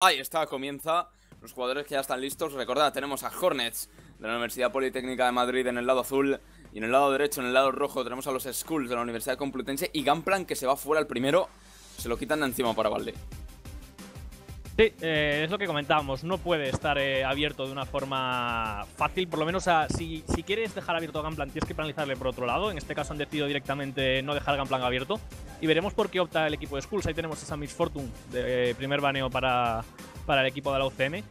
Ahí está, comienza. Los jugadores que ya están listos. Recordad, tenemos a Hornets de la Universidad Politécnica de Madrid en el lado azul. Y en el lado derecho, en el lado rojo, tenemos a los Skulls de la Universidad Complutense. Y Gunplan, que se va fuera el primero. Se lo quitan de encima para Valde. Sí, es lo que comentábamos. No puede estar abierto de una forma fácil. Por lo menos, si quieres dejar abierto a Gunplan, tienes que penalizarle por otro lado. En este caso han decidido directamente no dejar Gunplan abierto. Y veremos por qué opta el equipo de Skulls. Ahí tenemos esa Misfortune de primer baneo para el equipo de la UCM.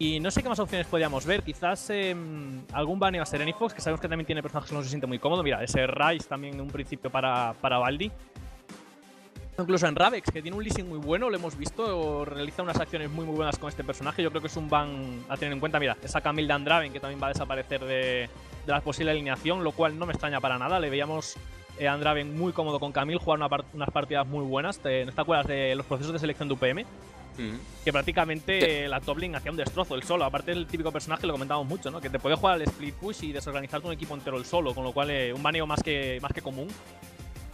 Y no sé qué más opciones podríamos ver. Quizás algún baneo a Serenifox, que sabemos que también tiene personajes que no se siente muy cómodo. Mira, ese Rice también en un principio para Valdi. Incluso en Ravex, que tiene un leasing muy bueno, lo hemos visto, realiza unas acciones muy buenas con este personaje. Yo creo que es un ban a tener en cuenta. Mira, esa Camille Dandraven, que también va a desaparecer de la posible alineación, lo cual no me extraña para nada. Le veíamos a Dandraven muy cómodo con Camille, jugar unas partidas muy buenas. ¿No te acuerdas de los procesos de selección de UPM? Que prácticamente la top lane hacía un destrozo él solo. Aparte, el típico personaje, lo comentábamos mucho, ¿no? Que te puede jugar al split push y desorganizarte un equipo entero él solo, con lo cual un baneo más que común.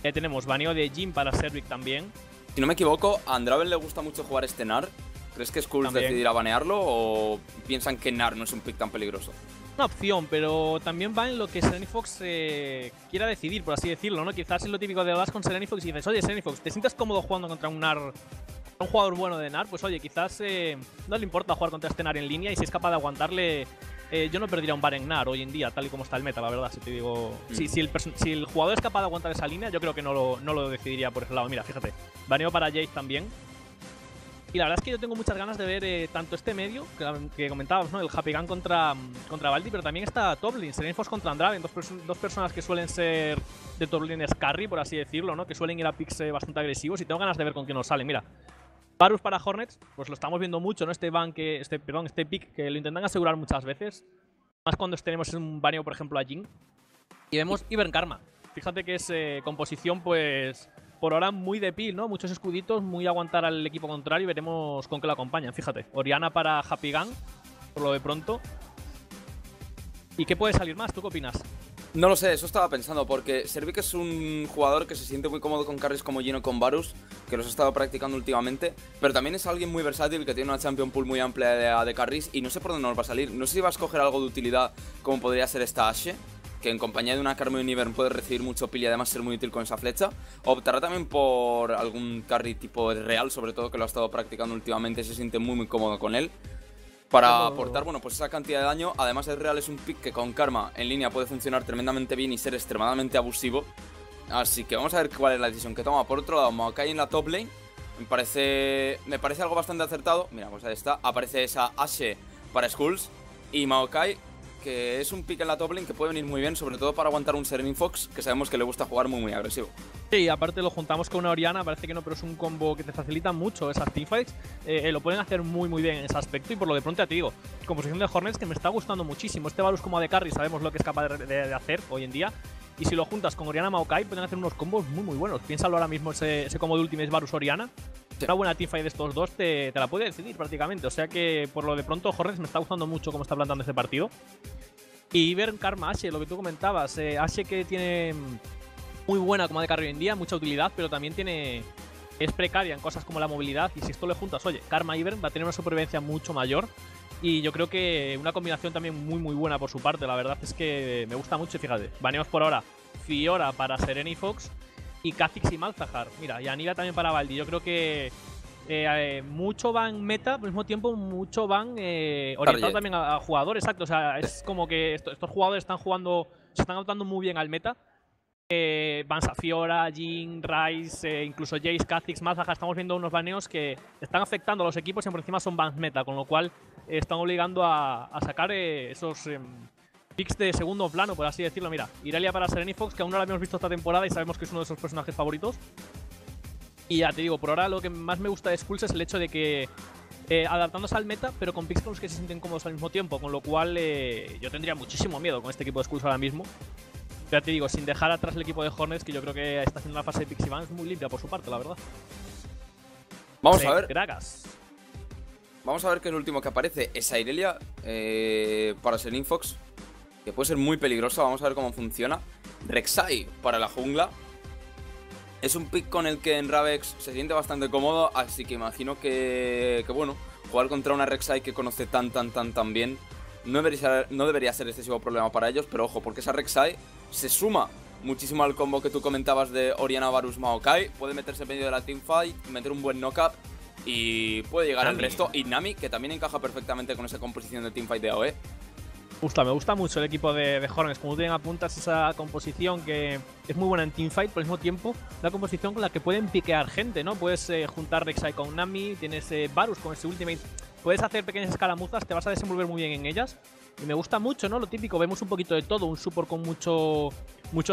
Tenemos baneo de Jhin para Servic también. Si no me equivoco, a Andraven le gusta mucho jugar este Gnar. ¿Crees que Skulls decidirá banearlo o piensan que Gnar no es un pick tan peligroso? Una opción, pero también va en lo que Serenifox quiera decidir, por así decirlo, ¿no? Quizás es lo típico de vas con Serenifox y dices, oye, Serenifox, ¿te sientes cómodo jugando contra un Gnar? Un jugador bueno de Gnar, pues oye, quizás no le importa jugar contra este Gnar en línea y si es capaz de aguantarle, yo no perdería un ban en Gnar hoy en día, tal y como está el meta, la verdad, si te digo. Si el jugador es capaz de aguantar esa línea, yo creo que no lo decidiría por ese lado. Mira, fíjate, baneo para Jayce también. Y la verdad es que yo tengo muchas ganas de ver tanto este medio, que comentábamos, ¿no? El Happy Gun contra Valdi, pero también está top lane, Serenifox contra Andraven, dos personas que suelen ser de top lane carry, por así decirlo, ¿no? Que suelen ir a picks bastante agresivos y tengo ganas de ver con quién nos salen. Mira, Varus para Hornets, pues lo estamos viendo mucho, ¿no? Este pick que lo intentan asegurar muchas veces. Más cuando tenemos un baneo, por ejemplo, a Jhin. Y vemos Ivern Karma. Fíjate que es composición, pues, por ahora muy de peel, ¿no? Muchos escuditos, muy aguantar al equipo contrario y veremos con qué lo acompañan. Fíjate, Orianna para Happy Gun, por lo de pronto. ¿Y qué puede salir más? ¿Tú qué opinas? No lo sé, eso estaba pensando, porque Servic es un jugador que se siente muy cómodo con carries como Jhin o con Varus, que los ha estado practicando últimamente, pero también es alguien muy versátil, que tiene una champion pool muy amplia de carries, y no sé por dónde nos va a salir. No sé si va a escoger algo de utilidad, como podría ser esta Ashe, que en compañía de una Carmen Ivern puede recibir mucho pil y además ser muy útil con esa flecha, o optará también por algún carry tipo real, sobre todo que lo ha estado practicando últimamente, se siente muy cómodo con él. Para aportar, bueno, pues esa cantidad de daño. Además, el Real es un pick que con Karma en línea puede funcionar tremendamente bien y ser extremadamente abusivo. Así que vamos a ver cuál es la decisión que toma. Por otro lado, Maokai en la top lane me parece algo bastante acertado. Mira, pues ahí está. Aparece esa Ashe para Skulls. Y Maokai, que es un pick en la top lane que puede venir muy bien, sobre todo para aguantar un Serenifox, que sabemos que le gusta jugar muy agresivo. Sí, aparte lo juntamos con una Orianna, parece que no, pero es un combo que te facilita mucho esas teamfights, lo pueden hacer muy bien en ese aspecto y por lo de pronto ya te digo, composición de Hornets que me está gustando muchísimo, este Varus como de carry sabemos lo que es capaz de hacer hoy en día y si lo juntas con Orianna Maokai pueden hacer unos combos muy buenos, piénsalo ahora mismo ese combo de Ultimate Varus Orianna. Una buena teamfight de estos dos te la puede decidir prácticamente. O sea que por lo de pronto Hornets me está gustando mucho cómo está plantando este partido. Y Ivern Karma Ashe, lo que tú comentabas. Ashe que tiene muy buena como de carry hoy en día, mucha utilidad, pero también es precaria en cosas como la movilidad. Y si esto le juntas, oye, Karma Ivern va a tener una supervivencia mucho mayor. Y yo creo que una combinación también muy buena por su parte. La verdad es que me gusta mucho y fíjate, baneamos por ahora Fiora para Serenifox. Y Kha'Zix y Malzahar, mira, y Anivia también para Valdi. Yo creo que mucho van meta, pero al mismo tiempo mucho van orientado también a jugadores, exacto. O sea, es como que estos jugadores están jugando, se están adaptando muy bien al meta. Van Fiora, Jhin, Rice, incluso Jayce, Kha'Zix, Malzahar. Estamos viendo unos baneos que están afectando a los equipos y por encima son bans meta, con lo cual están obligando a sacar esos picks de segundo plano, por así decirlo. Mira, Irelia para Serenifox, que aún no la habíamos visto esta temporada y sabemos que es uno de sus personajes favoritos. Y ya te digo, por ahora lo que más me gusta de Skulls es el hecho de que adaptándose al meta, pero con picks con los que se sienten cómodos al mismo tiempo, con lo cual yo tendría muchísimo miedo con este equipo de Skulls ahora mismo. Pero ya te digo, sin dejar atrás el equipo de Hornets, que yo creo que está haciendo una fase de picks y bans muy limpia por su parte, la verdad. Vamos a ver. Gragas. Vamos a ver que el último que aparece es Irelia para Serenifox, que puede ser muy peligrosa, vamos a ver cómo funciona. Rek'Sai para la jungla. Es un pick con el que en Ravex se siente bastante cómodo, así que imagino que bueno, Jugar contra una Rek'Sai que conoce tan bien no debería ser excesivo problema para ellos, pero ojo, porque esa Rek'Sai se suma muchísimo al combo que tú comentabas de Orianna Varus Maokai. Puede meterse en medio de la teamfight, meter un buen knock-up y puede llegar al resto. Y Nami, que también encaja perfectamente con esa composición de teamfight de AoE. Justo, me gusta mucho el equipo de Hornets. Como tú bien apuntas, esa composición que es muy buena en teamfight, pero al mismo tiempo una composición con la que pueden piquear gente, ¿no? Puedes juntar Rek'Sai con Nami, tienes Varus con ese ultimate. Puedes hacer pequeñas escaramuzas, te vas a desenvolver muy bien en ellas. Y me gusta mucho, ¿no? Lo típico, vemos un poquito de todo. Un support con mucho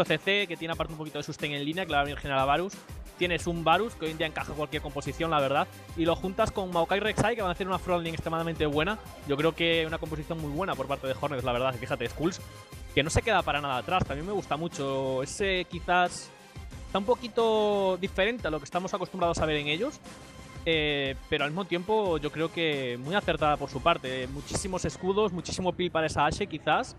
CC, que tiene aparte un poquito de sustain en línea, que la va a venir general a Varus. Tienes un Varus, que hoy en día encaja cualquier composición, la verdad. Y lo juntas con Maokai y Rek'Sai, que van a hacer una frontline extremadamente buena. Yo creo que una composición muy buena por parte de Hornets, la verdad. Fíjate, Skulls, que no se queda para nada atrás. También me gusta mucho ese, quizás, está un poquito diferente a lo que estamos acostumbrados a ver en ellos. Pero al mismo tiempo yo creo que muy acertada por su parte. Muchísimos escudos, muchísimo peel para esa Ashe quizás.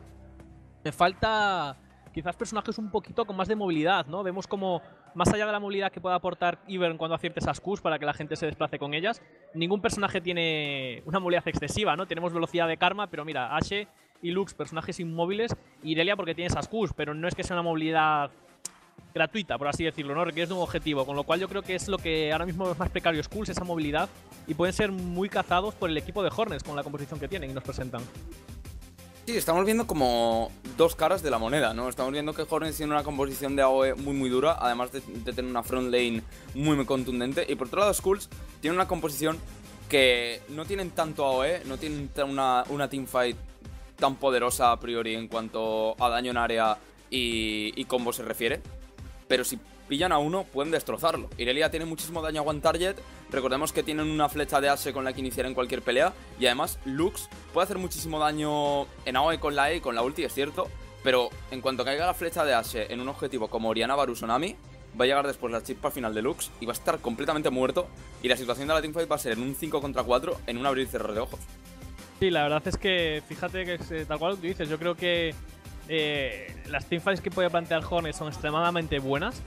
Me falta quizás personajes un poquito con más de movilidad, ¿no? Vemos como más allá de la movilidad que pueda aportar Ivern cuando acierte esas Qs para que la gente se desplace con ellas, ningún personaje tiene una movilidad excesiva, ¿no? Tenemos velocidad de Karma, pero mira, Ashe y Lux, personajes inmóviles, y Irelia porque tiene esas Qs, pero no es que sea una movilidad gratuita, por así decirlo, ¿no? Requieres de un objetivo, con lo cual yo creo que es lo que ahora mismo es más precario Skulls, esa movilidad, y pueden ser muy cazados por el equipo de Hornets con la composición que tienen y nos presentan. Sí, estamos viendo como dos caras de la moneda, ¿no? Estamos viendo que Hornets tiene una composición de AoE muy dura, además de tener una front lane muy contundente, y por otro lado Skulls tiene una composición que no tienen tanto AoE, no tienen una teamfight tan poderosa a priori en cuanto a daño en área y combo se refiere. Pero si pillan a uno, pueden destrozarlo. Irelia tiene muchísimo daño a one target. Recordemos que tienen una flecha de Ashe con la que iniciar en cualquier pelea. Y además, Lux puede hacer muchísimo daño en AoE con la E y con la ulti, es cierto. Pero en cuanto caiga la flecha de Ashe en un objetivo como Orianna Varus o Nami, va a llegar después la chispa final de Lux y va a estar completamente muerto. Y la situación de la teamfight va a ser en un 5 contra 4 en un abrir y cerrar de ojos. Sí, la verdad es que fíjate que es tal cual lo que dices. Yo creo que las teamfights que puede plantear Hornets son extremadamente buenas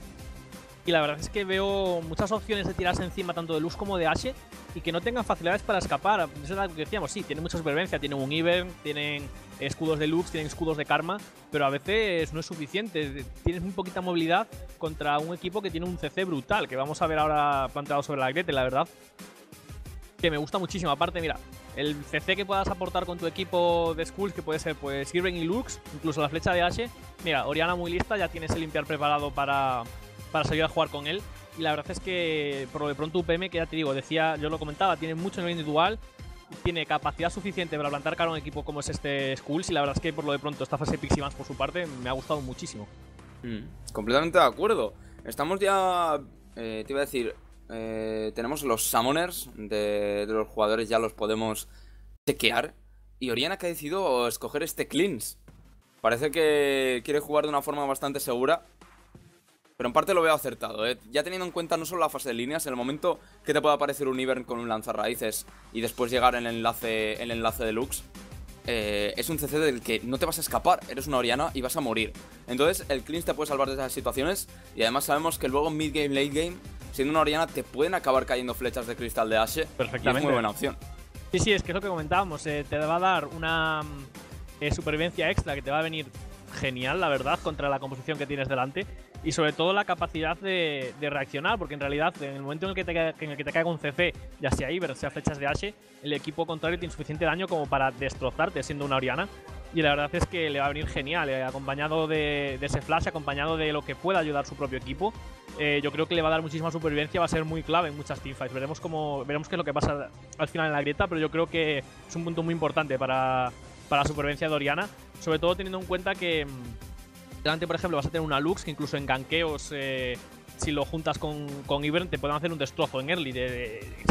y la verdad es que veo muchas opciones de tirarse encima tanto de Luz como de Ashe y que no tengan facilidades para escapar. Eso es lo que decíamos, sí, tienen mucha supervivencia, tienen un Ivern, tienen escudos de Lux, tienen escudos de Karma, pero a veces no es suficiente. Tienes muy poquita movilidad contra un equipo que tiene un CC brutal, que vamos a ver ahora planteado sobre la Gretel, la verdad, que me gusta muchísimo. Aparte, mira, el CC que puedas aportar con tu equipo de Skulls, que puede ser pues Ivern y Lux, incluso la flecha de Ashe. Mira, Orianna muy lista, ya tienes el limpiar preparado para salir a jugar con él. Y la verdad es que por lo de pronto UPM, que ya te digo, yo lo comentaba, tiene mucho nivel individual, tiene capacidad suficiente para plantar cara a un equipo como es este Skulls. Y la verdad es que por lo de pronto esta fase Pixie Vance por su parte me ha gustado muchísimo. Completamente de acuerdo. Estamos ya, te iba a decir, tenemos los summoners de los jugadores, ya los podemos chequear. Y Orianna, que ha decidido escoger este cleanse, parece que quiere jugar de una forma bastante segura, pero en parte lo veo acertado, ¿eh? Ya teniendo en cuenta no solo la fase de líneas, en el momento que te pueda aparecer un Ivern con un lanzarraíces y después llegar el enlace de Lux, es un CC del que no te vas a escapar. Eres una Orianna y vas a morir. Entonces el cleanse te puede salvar de esas situaciones. Y además sabemos que luego en mid game, late game, siendo una Orianna te pueden acabar cayendo flechas de cristal de Ashe. Perfectamente. Es muy buena opción. Sí, sí, es que es lo que comentábamos. Te va a dar una supervivencia extra que te va a venir genial, la verdad, contra la composición que tienes delante. Y sobre todo la capacidad de reaccionar, porque en realidad en el momento en el que te caiga un CC, ya sea Ivern, sea flechas de Ashe, el equipo contrario tiene suficiente daño como para destrozarte siendo una Orianna. Y la verdad es que le va a venir genial, acompañado de ese flash, acompañado de lo que pueda ayudar su propio equipo. Yo creo que le va a dar muchísima supervivencia, va a ser muy clave en muchas teamfights. Veremos qué es lo que pasa al final en la grieta, pero yo creo que es un punto muy importante para la supervivencia de Orianna, sobre todo teniendo en cuenta que delante, por ejemplo, vas a tener una Lux que incluso en ganqueos, si lo juntas con Ivern, te pueden hacer un destrozo en early.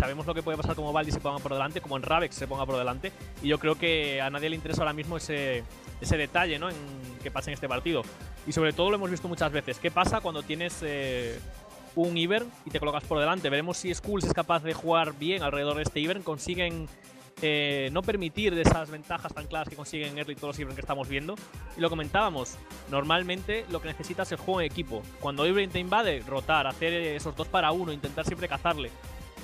Sabemos lo que puede pasar como Valdi se ponga por delante, como en Ravex se ponga por delante. Y yo creo que a nadie le interesa ahora mismo ese detalle, ¿no?, en que pasa en este partido. Y sobre todo lo hemos visto muchas veces. ¿Qué pasa cuando tienes un Ivern y te colocas por delante? Veremos si Skulls es capaz de jugar bien alrededor de este Ivern. Consiguen no permitir esas ventajas tan claras que consiguen early todos los Ivern que estamos viendo. Y lo comentábamos, normalmente lo que necesitas es el juego en equipo. Cuando Ivern te invade, rotar, hacer esos 2 para 1, intentar siempre cazarle.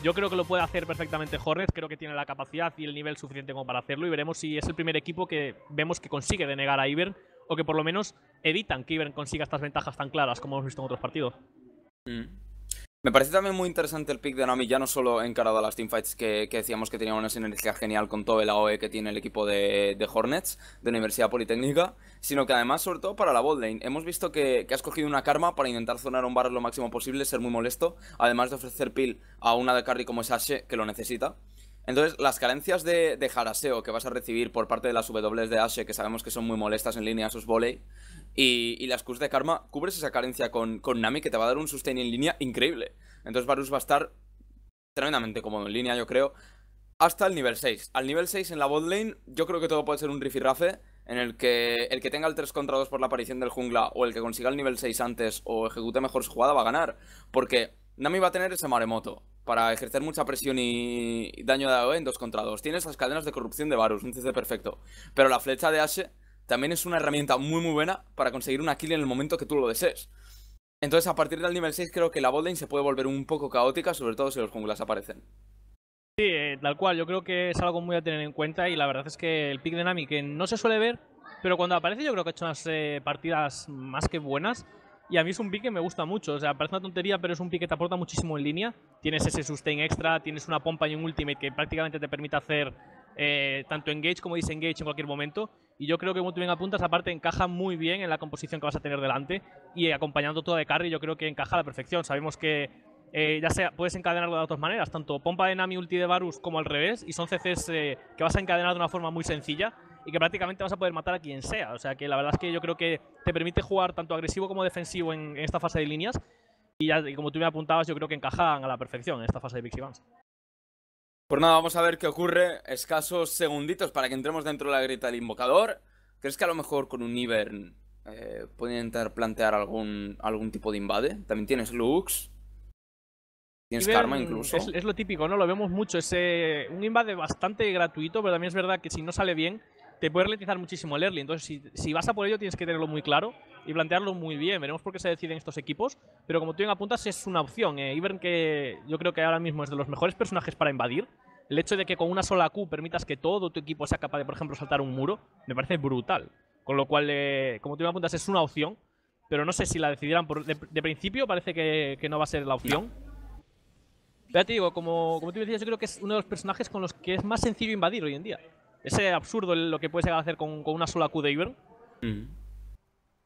Yo creo que lo puede hacer perfectamente Hornets, creo que tiene la capacidad y el nivel suficiente como para hacerlo y veremos si es el primer equipo que vemos que consigue denegar a Ibern o que por lo menos evitan que Ibern consiga estas ventajas tan claras como hemos visto en otros partidos. Me parece también muy interesante el pick de Nami, ya no solo encarado a las teamfights que decíamos que tenía una sinergia genial con todo el AOE que tiene el equipo de Hornets, de Universidad Politécnica, sino que además, sobre todo, para la botlane. Hemos visto que has cogido una karma para intentar zonar un barrel lo máximo posible, ser muy molesto, además de ofrecer peel a una de carry como es Ashe, que lo necesita. Entonces, las carencias de jaraseo que vas a recibir por parte de las W de Ashe, que sabemos que son muy molestas en línea a sus volei, y las Qs de Karma, cubres esa carencia con Nami, que te va a dar un sustain en línea increíble. Entonces Varus va a estar tremendamente cómodo en línea, yo creo, hasta el nivel 6. Al nivel 6 en la botlane, yo creo que todo puede ser un rifirrafe, en el que tenga el 3 contra 2 por la aparición del jungla, o el que consiga el nivel 6 antes, o ejecute mejor su jugada, va a ganar. Porque Nami va a tener ese maremoto para ejercer mucha presión y daño de AOE en 2 contra 2. Tienes las cadenas de corrupción de Varus, un CC perfecto. Pero la flecha de Ashe también es una herramienta muy buena para conseguir una kill en el momento que tú lo desees. Entonces, a partir del nivel 6 creo que la botlane se puede volver un poco caótica, sobre todo si los junglas aparecen. Sí, tal cual, yo creo que es algo muy a tener en cuenta y la verdad es que el pick de Nami, que no se suele ver, pero cuando aparece yo creo que ha hecho unas partidas más que buenas. Y a mí es un pick que me gusta mucho, o sea, parece una tontería, pero es un pick que te aporta muchísimo en línea. Tienes ese sustain extra, tienes una pompa y un ultimate que prácticamente te permite hacer tanto engage como disengage en cualquier momento. Y yo creo que como tú bien apuntas, aparte encaja muy bien en la composición que vas a tener delante y acompañando toda de carry yo creo que encaja a la perfección. Sabemos que ya sea, puedes encadenarlo de otras maneras, tanto pompa de Nami, ulti de Varus como al revés, y son CCs que vas a encadenar de una forma muy sencilla y que prácticamente vas a poder matar a quien sea. O sea que la verdad es que yo creo que te permite jugar tanto agresivo como defensivo en esta fase de líneas y como tú me apuntabas, yo creo que encajan a la perfección en esta fase de Big Evans. Pues nada, vamos a ver qué ocurre. Escasos segunditos para que entremos dentro de la grieta del invocador. ¿Crees que a lo mejor con un Ivern pueden intentar plantear algún tipo de invade? También tienes Lux, tienes Ivern, Karma incluso. Es lo típico, ¿no? Lo vemos mucho. Es un invade bastante gratuito, pero también es verdad que si no sale bien te puede ralentizar muchísimo el early. Entonces si vas a por ello tienes que tenerlo muy claro y plantearlo muy bien. Veremos por qué se deciden estos equipos, pero como tú bien apuntas es una opción. Ivern, que yo creo que ahora mismo es de los mejores personajes para invadir. El hecho de que con una sola Q permitas que todo tu equipo sea capaz de, por ejemplo, saltar un muro, me parece brutal. Con lo cual, como tú me apuntas, es una opción, pero no sé si la decidieran de principio, parece que no va a ser la opción. Ya te digo, como tú decías, yo creo que es uno de los personajes con los que es más sencillo invadir hoy en día. Es absurdo lo que puedes llegar a hacer con una sola Q de Ivern.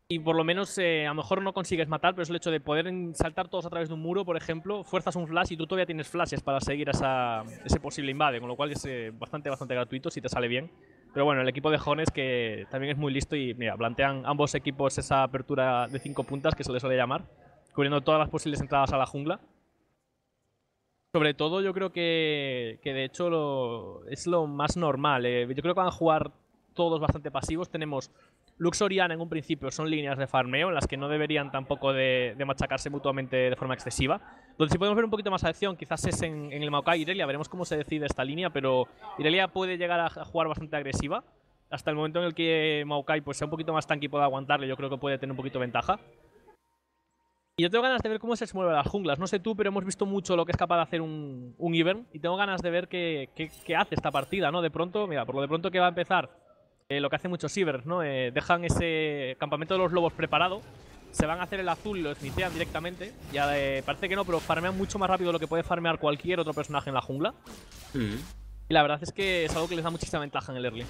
Y por lo menos, a lo mejor no consigues matar, pero es el hecho de poder saltar todos a través de un muro, por ejemplo, fuerzas un flash y tú todavía tienes flashes para seguir ese posible invade, con lo cual es bastante gratuito si te sale bien. Pero bueno, el equipo de Hornets que también es muy listo y mira, plantean ambos equipos esa apertura de 5 puntas que se le suele llamar, cubriendo todas las posibles entradas a la jungla. Sobre todo yo creo que de hecho es lo más normal. Yo creo que van a jugar todos bastante pasivos. Tenemos Lux, Orianna en un principio son líneas de farmeo en las que no deberían tampoco de machacarse mutuamente de forma excesiva. Donde si podemos ver un poquito más de acción quizás es en el Maokai Irelia, veremos cómo se decide esta línea, pero Irelia puede llegar a jugar bastante agresiva. Hasta el momento en el que Maokai pues, sea un poquito más tanky y pueda aguantarle, yo creo que puede tener un poquito de ventaja. Y yo tengo ganas de ver cómo se mueven las junglas, no sé tú, pero hemos visto mucho lo que es capaz de hacer un Ivern y tengo ganas de ver qué hace esta partida, ¿no? De pronto, mira, por lo de pronto que va a empezar. Lo que hacen muchos Ivern, ¿no? Dejan ese campamento de los lobos preparado, se van a hacer el azul y lo snitean directamente. Ya parece que no, pero farmean mucho más rápido de lo que puede farmear cualquier otro personaje en la jungla. Y la verdad es que es algo que les da muchísima ventaja en el early.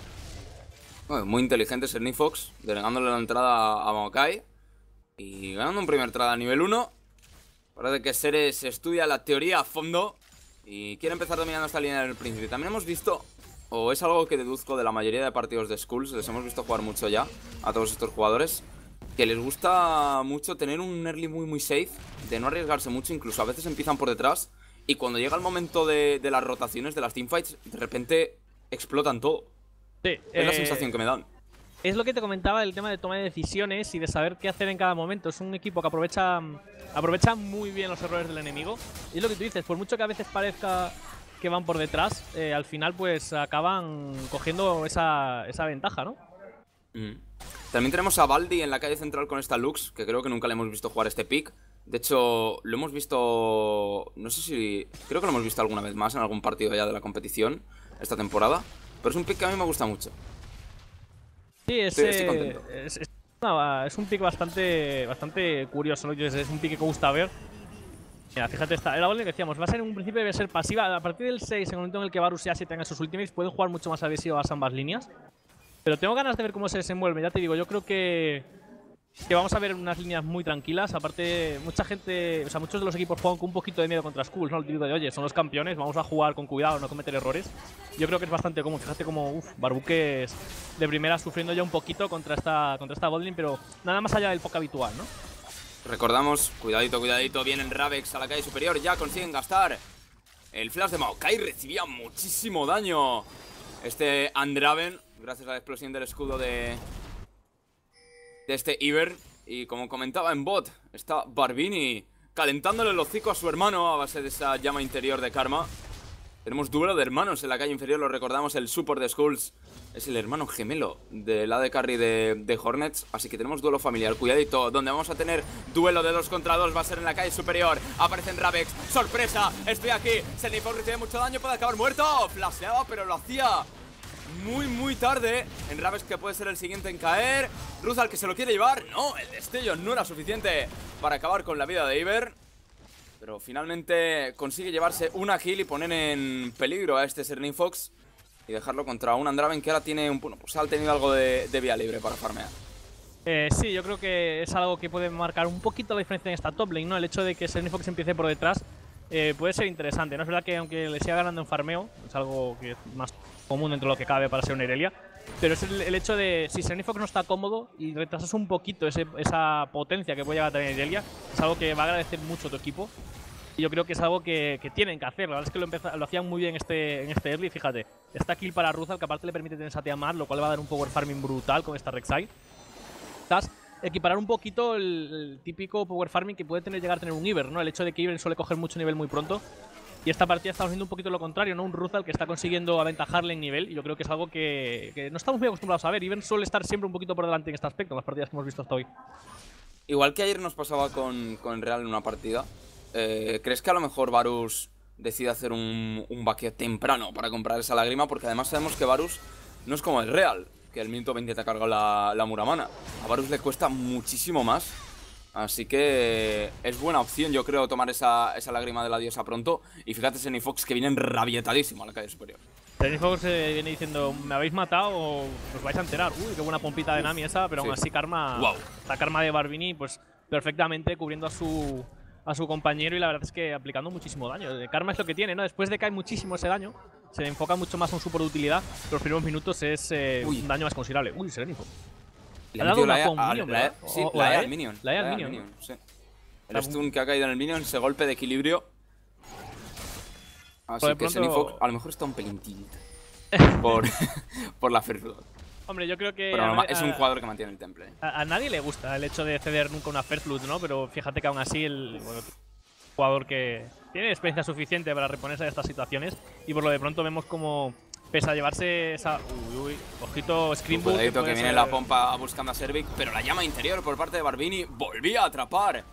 Bueno, muy inteligente es el Nifox, delegándole la entrada a Maokai y ganando un primer trade a nivel 1. Parece que Seres estudia la teoría a fondo y quiere empezar dominando esta línea del príncipe. También hemos visto, o es algo que deduzco de la mayoría de partidos de Skulls, les hemos visto jugar mucho ya a todos estos jugadores, que les gusta mucho tener un early muy safe, de no arriesgarse mucho, incluso a veces empiezan por detrás, y cuando llega el momento de las rotaciones, de las teamfights, de repente explotan todo. Sí, es la sensación que me dan. Es lo que te comentaba del tema de toma de decisiones y de saber qué hacer en cada momento. Es un equipo que aprovecha muy bien los errores del enemigo. Y es lo que tú dices, por mucho que a veces parezca que van por detrás, al final pues acaban cogiendo esa ventaja, ¿no? También tenemos a Baldi en la calle central con esta Lux, que creo que nunca le hemos visto jugar este pick. De hecho, lo hemos visto... No sé si... Creo que lo hemos visto alguna vez más en algún partido ya de la competición esta temporada. Pero es un pick que a mí me gusta mucho. Sí, estoy contento. Es un pick bastante curioso, ¿no? Es un pick que gusta ver. Mira, fíjate, esta era la bola que decíamos. Va a ser en un principio, debe ser pasiva. A partir del 6, en el momento en el que Varus y Ashe tengan sus ultimates, pueden jugar mucho más agresivo a ambas líneas. Pero tengo ganas de ver cómo se desenvuelve. Ya te digo, yo creo que vamos a ver unas líneas muy tranquilas. Aparte, mucha gente, o sea, muchos de los equipos juegan con un poquito de miedo contra Skulls, ¿no? El típico de, oye, son los campeones, vamos a jugar con cuidado, no cometer errores. Yo creo que es bastante común. Fíjate como, Barbuques de primera sufriendo ya un poquito contra esta botlane, pero nada más allá del poco habitual, ¿no? Recordamos, cuidadito, vienen Ravex a la calle superior, ya consiguen gastar el flash de Maokai, recibía muchísimo daño este Andraven, gracias a la explosión del escudo de este Iber, y como comentaba en bot, está Barbini calentándole el hocico a su hermano a base de esa llama interior de Karma. Tenemos duelo de hermanos en la calle inferior, lo recordamos, el support de Skulls es el hermano gemelo del AD Carry de Hornets, así que tenemos duelo familiar. Cuidadito, donde vamos a tener duelo de 2 contra 2 va a ser en la calle superior. Aparecen Ravex, sorpresa, estoy aquí. Sennipow recibe mucho daño, puede acabar muerto. Flasheaba, pero lo hacía muy tarde. En Ravex, que puede ser el siguiente en caer. Ruzal, que se lo quiere llevar. No, el destello no era suficiente para acabar con la vida de Iber, pero finalmente consigue llevarse una kill y poner en peligro a este Serenifox y dejarlo contra un Andraven que ahora tiene un... Bueno, pues ha tenido algo de vía libre para farmear. Sí, yo creo que es algo que puede marcar un poquito la diferencia en esta top lane, ¿no? El hecho de que Serenifox empiece por detrás puede ser interesante, ¿no? Es verdad que aunque le siga ganando en farmeo, es algo que es más común dentro de lo que cabe para ser una Irelia, pero es el hecho de, si Serenifox no está cómodo y retrasas un poquito esa potencia que puede llegar a tener Irelia, es algo que va a agradecer mucho tu equipo. Yo creo que es algo que tienen que hacer. La verdad es que lo hacían muy bien en este early, fíjate. Esta kill para Ruzal, que aparte le permite tener satea más, lo cual le va a dar un power farming brutal con esta Rek'Sai. Quizás equiparar un poquito el típico power farming que puede tener, llegar a tener un Iber, ¿no? El hecho de que Iber suele coger mucho nivel muy pronto. Y esta partida estamos viendo un poquito lo contrario, ¿no? Un Ruzal que está consiguiendo aventajarle en nivel. Y yo creo que es algo que no estamos muy acostumbrados a ver. Iber suele estar siempre un poquito por delante en este aspecto, en las partidas que hemos visto hasta hoy. Igual que ayer nos pasaba con Real en una partida. ¿Crees que a lo mejor Varus decide hacer un vaqueo temprano para comprar esa lágrima? Porque además sabemos que Varus no es como el Real, que el minuto 20 te ha cargado la Muramana. A Varus le cuesta muchísimo más, así que es buena opción, yo creo, tomar esa lágrima de la diosa pronto. Y fíjate, Serenifox, que viene enrabietadísimo a la calle superior. Serenifox viene diciendo, ¿me habéis matado o os vais a enterar? Uy, qué buena pompita de Nami esa, pero sí. Aún así Karma, wow. La Karma de Barbini, pues perfectamente cubriendo a su compañero, y la verdad es que aplicando muchísimo daño. Karma es lo que tiene, ¿no? Después de que hay muchísimo ese daño, se enfoca mucho más en su support de utilidad. Los primeros minutos es un daño más considerable. Uy, Serenifox. Le ha dado una combo, ¿verdad? Sí, la E al minion. La E al minion, sí. El stun que ha caído en el minion, ese golpe de equilibrio. Así que Serenifox a lo mejor está un pelintillo por la Fear Flood. Hombre, yo creo que... Pero es un jugador que mantiene el temple. A nadie le gusta el hecho de ceder nunca una Fair Flood, ¿no? Pero fíjate que aún así el jugador que tiene experiencia suficiente para reponerse de estas situaciones. Y por lo de pronto vemos como, pese a llevarse esa... Uy, ojito, Screambook. Cuidadito que viene la pompa buscando a Servic, pero la llama interior por parte de Barbini volvía a atrapar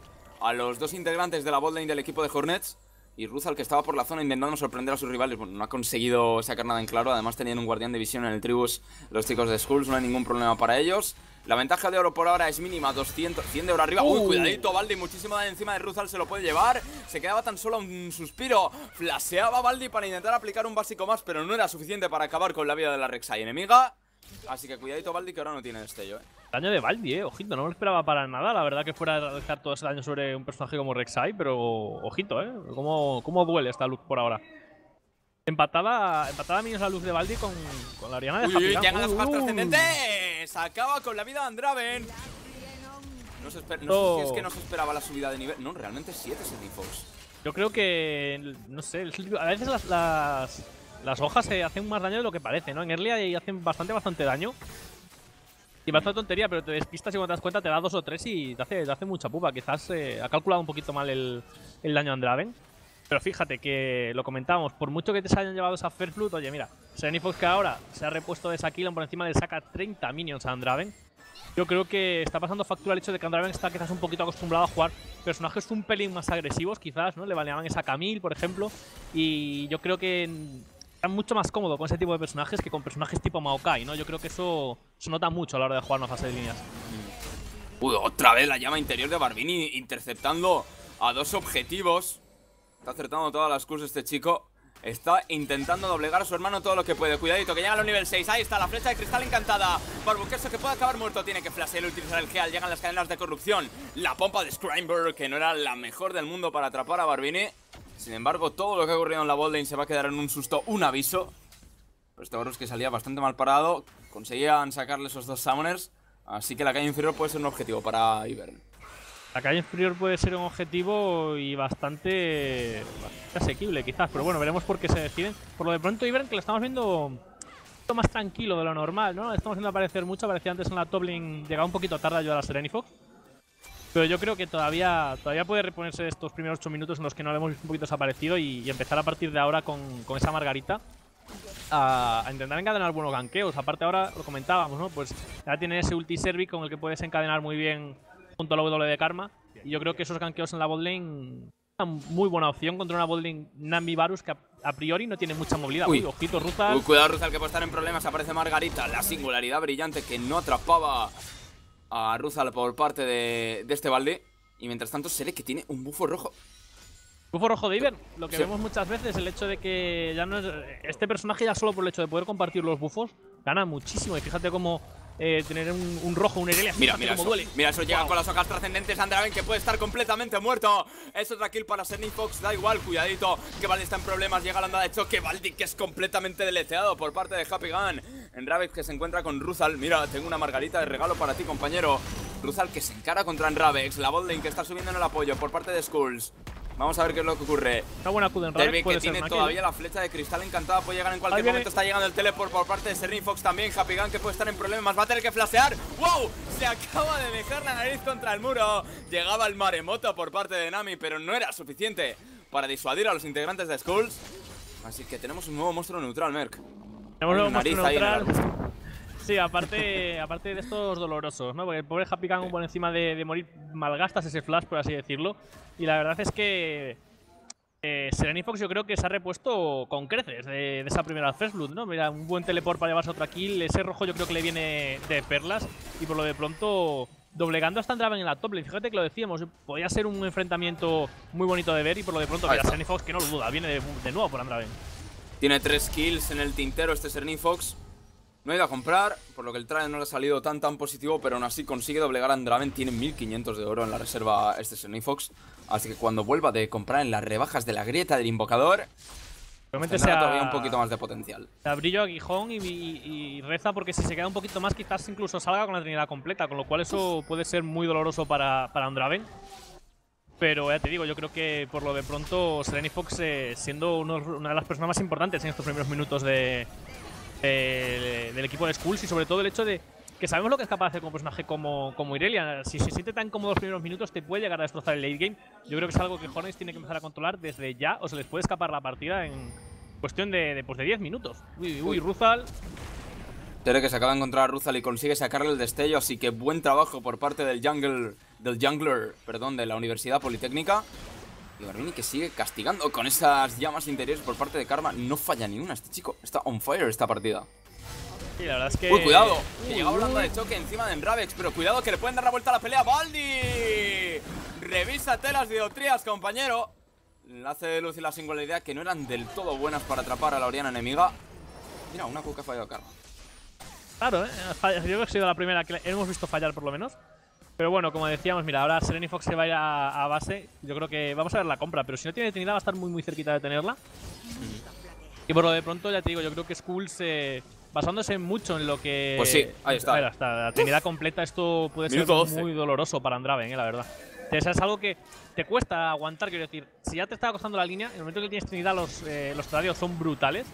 a los dos integrantes de la botlane del equipo de Hornets. Y Ruzal, que estaba por la zona intentando sorprender a sus rivales, bueno, no ha conseguido sacar nada en claro. Además tenían un guardián de visión en el Tribus los chicos de Skulls, no hay ningún problema para ellos. La ventaja de oro por ahora es mínima, 200, 100 de oro arriba. Uy, cuidadito, Valdi, muchísimo daño encima de Ruzal, se lo puede llevar. Se quedaba tan solo un suspiro. Flasheaba Valdi para intentar aplicar un básico más, pero no era suficiente para acabar con la vida de la Rek'Sai enemiga. Así que cuidadito Valdi, que ahora no tiene destello, Daño de Valdi, ojito, no me lo esperaba para nada. La verdad que fuera a realizar todo ese daño sobre un personaje como Rek'Sai, pero ojito, Cómo duele esta luz por ahora. Empatada menos la luz de Valdi con la Orianna de Happy. Llegan las más trascendentes. Acaba con la vida de Andraven. No sé si es que no se esperaba la subida de nivel. No, realmente 7 Serenifox. Yo creo que, no sé, a veces las hojas se hacen más daño de lo que parece, ¿no? En early hacen bastante daño. Y bastante tontería, pero te despistas y cuando te das cuenta te da 2 o 3 y te hace mucha pupa. Quizás ha calculado un poquito mal el daño a Andraven. Pero fíjate que lo comentábamos, por mucho que te hayan llevado esa Fair Flood, oye, mira, Serenifox, que ahora se ha repuesto de esa kill, por encima le saca 30 minions a Andraven. yo creo que está pasando factura el hecho de que Andraven está quizás un poquito acostumbrado a jugar personajes un pelín más agresivos, quizás, ¿no? Le baneaban esa Camille, por ejemplo, y yo creo que está mucho más cómodo con ese tipo de personajes que con personajes tipo Maokai, ¿no? Yo creo que eso se nota mucho a la hora de jugar una fase de líneas. Uy, otra vez la llama interior de Barbini interceptando a dos objetivos. Está acertando todas las cursos este chico. Está intentando doblegar a su hermano todo lo que puede. Cuidadito, que llegan a los nivel 6. Ahí está la flecha de cristal encantada. Barbuqueso, que puede acabar muerto. Tiene que flashear y utilizar el Heal. Llegan las cadenas de corrupción. La pompa de Scrimberg, que no era la mejor del mundo para atrapar a Barbini. Sin embargo, todo lo que ha ocurrido en la botlane se va a quedar en un susto, un aviso. Pero este Horus, que salía bastante mal parado, conseguían sacarle esos dos summoners. Así que la calle inferior puede ser un objetivo para Ivern. La calle inferior puede ser un objetivo y bastante asequible quizás, pero bueno, veremos por qué se deciden. Por lo de pronto Ivern, que lo estamos viendo un poquito más tranquilo de lo normal, ¿no? Estamos viendo aparecer mucho, aparecía antes en la top lane, llegaba un poquito tarde a ayudar a Serenifox. Pero yo creo que todavía puede reponerse estos primeros 8 minutos en los que no lo hemos visto un poquito desaparecido y empezar a partir de ahora con esa Margarita a intentar encadenar buenos gankeos. Aparte ahora, lo comentábamos, ¿no? Pues ya tiene ese ulti Servic con el que puedes encadenar muy bien junto a la W de Karma. Y yo creo que esos gankeos en la botlane son una muy buena opción contra una botlane Nambi Varus que a priori no tiene mucha movilidad. Uy, ojito Ruzal. Uy, cuidado Ruzal, que puede estar en problemas. Aparece Margarita, la singularidad brillante que no atrapaba a Ruzal por parte de este balde. Y mientras tanto se ve que tiene un bufo rojo. Bufo rojo de Ivern, lo que sí vemos muchas veces, el hecho de que ya no es, este personaje ya solo por el hecho de poder compartir los bufos gana muchísimo. Y fíjate cómo tener un rojo, un Irelia, mira eso, duele. Mira eso, llega wow, con las hojas trascendentes Andraven, que puede estar completamente muerto. Es otra kill para Serenifox, da igual, cuidadito, que Baldi está en problemas, llega la onda de choque, Baldi que es completamente deleteado por parte de Happy Gun. Andraven, que se encuentra con Ruzal. Mira, tengo una margarita de regalo para ti, compañero. Ruzal, que se encara contra Andravex, la botlane que está subiendo en el apoyo por parte de Skulls. Vamos a ver qué es lo que ocurre. Una buena Q de Andraven, que tiene todavía la flecha de cristal encantada, puede llegar en cualquier momento. Está llegando el teleport por parte de Serenifox también. Happy Gun, que puede estar en problemas, va a tener que flashear. ¡Wow! Se acaba de dejar la nariz contra el muro. Llegaba el maremoto por parte de Nami, pero no era suficiente para disuadir a los integrantes de Skulls. Así que tenemos un nuevo monstruo neutral, Merc. Tenemos un nuevo monstruo neutral. Sí, aparte de estos dolorosos, ¿no? Porque el pobre Happy Gun por encima de morir malgastas ese flash, por así decirlo. Y la verdad es que Serenifox yo creo que se ha repuesto con creces de esa primera First Blood, ¿no? Mira, un buen teleport para llevarse otra kill. Ese rojo yo creo que le viene de perlas. Y por lo de pronto, doblegando hasta Andraven en la top lane. Fíjate que lo decíamos, podía ser un enfrentamiento muy bonito de ver. Y por lo de pronto, mira, Serenifox, que no lo duda, viene de nuevo por Andraven. Tiene 3 kills en el tintero este Serenifox. No ha ido a comprar, por lo que el trade no le ha salido tan positivo, pero aún así consigue doblegar a Andraven. Tiene 1.500 de oro en la reserva este Serenifox, así que cuando vuelva de comprar en las rebajas de la grieta del invocador, probablemente sea todavía un poquito más de potencial. Se abrillo a Gijón y reza porque si se queda un poquito más quizás incluso salga con la trinidad completa, con lo cual eso puede ser muy doloroso para Andraven. Pero ya te digo, yo creo que por lo de pronto Serenifox siendo una de las personas más importantes en estos primeros minutos del equipo de Skulls, y sobre todo el hecho de que sabemos lo que es capaz de hacer con un personaje como Irelia. Si se siente tan cómodo los primeros minutos, te puede llegar a destrozar el late game. Yo creo que es algo que Hornets tiene que empezar a controlar desde ya, o se les puede escapar la partida en cuestión de 10 minutos. Uy, Ruzal. Tere, que se acaba de encontrar a Ruzal y consigue sacarle el destello, así que buen trabajo por parte del jungler, de la Universidad Politécnica. Y Barbini, que sigue castigando con esas llamas interiores por parte de Karma. No falla ni una este chico. Está on fire esta partida. Sí, la verdad es que... Uy, cuidado. Que llegaba hablando de choque encima de Enravex. Pero cuidado, que le pueden dar la vuelta a la pelea. ¡Baldi! Revísate las dioptrías, compañero. La hace de luz y la singularidad, que no eran del todo buenas para atrapar a la Oriana enemiga. Mira, una Q que ha fallado Karma. Claro, yo creo que ha sido la primera que hemos visto fallar, por lo menos. Pero bueno, como decíamos, mira, ahora Serenifox se va a ir a base. Yo creo que vamos a ver la compra, pero si no tiene detenida va a estar muy cerquita de tenerla. Y por lo de pronto, ya te digo, yo creo que Skulls, basándose mucho en lo que... Pues sí, ahí está. Bueno, hasta la detenida completa, esto puede ser muy doloroso para Andraven, la verdad. O sea, es algo que te cuesta aguantar, quiero decir. Si ya te estaba costando la línea, en el momento que tienes detenida los estadios son brutales.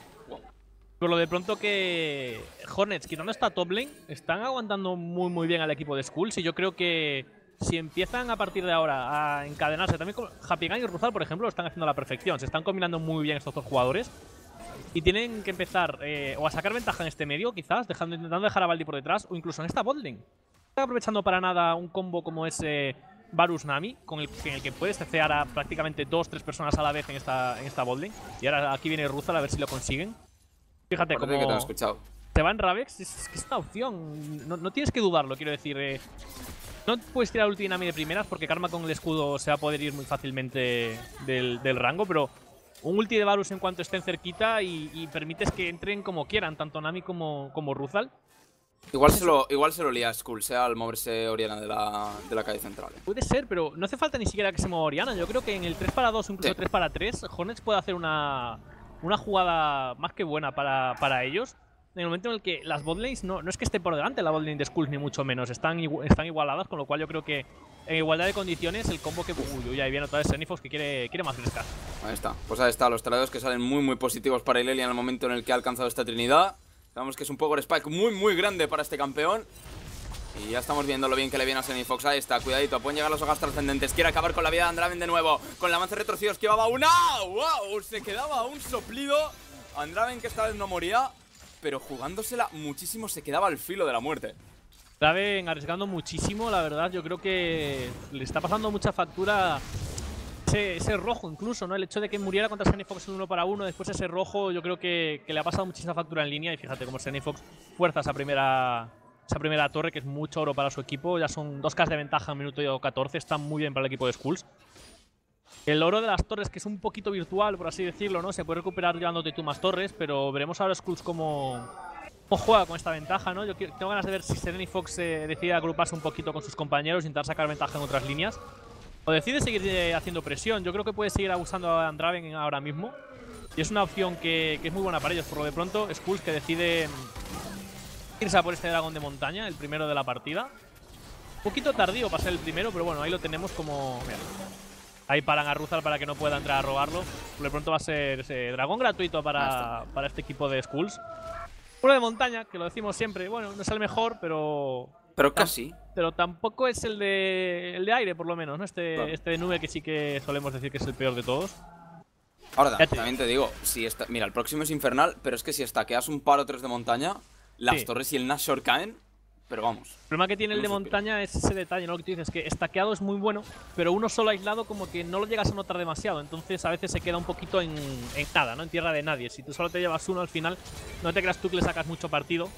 Por lo de pronto que Hornets, quitando esta top lane, están aguantando muy bien al equipo de Skulls. Y yo creo que si empiezan a partir de ahora a encadenarse, también con Happy Gun y Ruzal, por ejemplo, lo están haciendo a la perfección. Se están combinando muy bien estos dos jugadores. Y tienen que empezar o a sacar ventaja en este medio, quizás, intentando dejar a Baldi por detrás, o incluso en esta bot lane. está aprovechando para nada un combo como ese Varus Nami, en el que puedes cecear a prácticamente 2-3 personas a la vez en esta botlane. Y ahora aquí viene Ruzal a ver si lo consiguen. Fíjate cómo que te han escuchado. Te va en Ravex, es una opción, no tienes que dudarlo, quiero decir. No puedes tirar ulti Nami de primeras porque Karma con el escudo se va a poder ir muy fácilmente del rango, pero un ulti de Varus en cuanto estén cerquita y permites que entren como quieran, tanto Nami como Ruzal. Igual se lo lía a Skull, sea al moverse Orianna de la calle central. Puede ser, pero no hace falta ni siquiera que se mueva Orianna. Yo creo que en el 3-2, incluso sí. 3-3, Hornets puede hacer una jugada más que buena para ellos. En el momento en el que las botlanes no es que esté por delante la botlane de Skulls, ni mucho menos. Están igualadas, con lo cual yo creo que en igualdad de condiciones el combo que... Uy, ahí viene otra vez Xenifox que quiere más fresca. Ahí está. Pues ahí está, los tradeos que salen muy, muy positivos para Ilelia en el momento en el que ha alcanzado esta trinidad. Sabemos que es un Power Spike muy, muy grande para este campeón. Y ya estamos viendo lo bien que le viene a Xenifox. Ahí está, cuidadito, pueden llegar los hogas trascendentes. Quiere acabar con la vida de Andraven de nuevo. Con el avance retorcido esquivaba una... ¡Wow! Se quedaba un soplido. Andraven, que esta vez no moría, pero jugándosela muchísimo, se quedaba al filo de la muerte. Andraven arriesgando muchísimo, la verdad. Yo creo que le está pasando mucha factura ese rojo incluso, ¿no? El hecho de que muriera contra Xenifox en 1-1, después ese rojo, yo creo que le ha pasado muchísima factura en línea. Y fíjate cómo Xenifox fuerza esa primera torre, que es mucho oro para su equipo. Ya son 2K de ventaja en minuto 14, está muy bien para el equipo de Skulls. El oro de las torres, que es un poquito virtual, por así decirlo, ¿no? Se puede recuperar llevándote tú más torres, pero veremos ahora Skulls cómo juega con esta ventaja, ¿no? Yo tengo ganas de ver si Xenifox decide agruparse un poquito con sus compañeros, intentar sacar ventaja en otras líneas, o decide seguir haciendo presión. Yo creo que puede seguir abusando a Andraven ahora mismo, y es una opción que es muy buena para ellos. Por lo de pronto, Skulls, que decide irse a por este dragón de montaña, el primero de la partida. Un poquito tardío para ser el primero, pero bueno, ahí lo tenemos como... Mira. Ahí paran a Ruzal para que no pueda entrar a robarlo. Por lo pronto va a ser ese dragón gratuito para este equipo de Skulls. Uno de montaña, que lo decimos siempre. Bueno, no es el mejor, pero... Pero casi. Pero tampoco es el de aire, por lo menos, ¿no? Claro. Este de nube, que sí que solemos decir que es el peor de todos. Ahora, también te digo, si está... Mira, el próximo es infernal, pero es que si stackeas un par o tres de montaña, las torres y el Nashor caen. Pero vamos. El problema que tiene el de montaña es ese detalle, ¿no? Lo que tú dices, que estaqueado es muy bueno, pero uno solo aislado como que no lo llegas a notar demasiado. Entonces a veces se queda un poquito en nada, ¿no? En tierra de nadie. Si tú solo te llevas uno al final, no te creas tú que le sacas mucho partido.